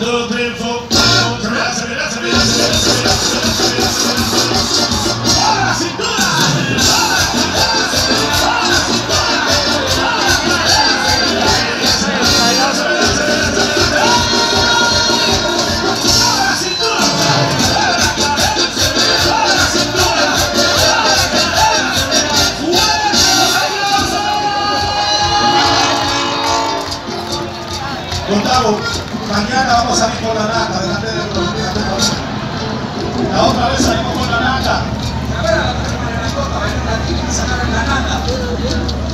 dos, tres, four, lánzame, lánzame, ¡a la cintura! Gustavo, mañana vamos a salir con la nata delante de la otra vez salimos con la nata.